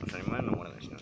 Los animales no muerden, sino